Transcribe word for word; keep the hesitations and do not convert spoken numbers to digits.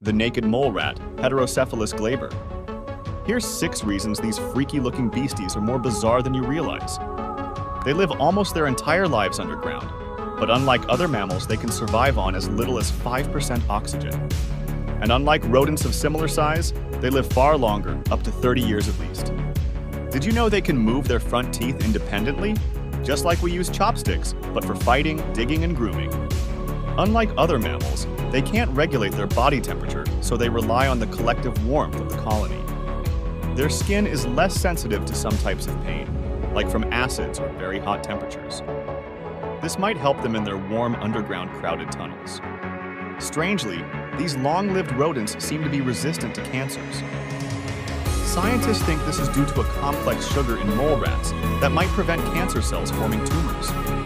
The naked mole rat, Heterocephalus glaber. Here's six reasons these freaky-looking beasties are more bizarre than you realize. They live almost their entire lives underground, but unlike other mammals, they can survive on as little as five percent oxygen. And unlike rodents of similar size, they live far longer, up to thirty years at least. Did you know they can move their front teeth independently? Just like we use chopsticks, but for fighting, digging, and grooming. Unlike other mammals, they can't regulate their body temperature, so they rely on the collective warmth of the colony. Their skin is less sensitive to some types of pain, like from acids or very hot temperatures. This might help them in their warm underground crowded tunnels. Strangely, these long-lived rodents seem to be resistant to cancers. Scientists think this is due to a complex sugar in mole rats that might prevent cancer cells forming tumors.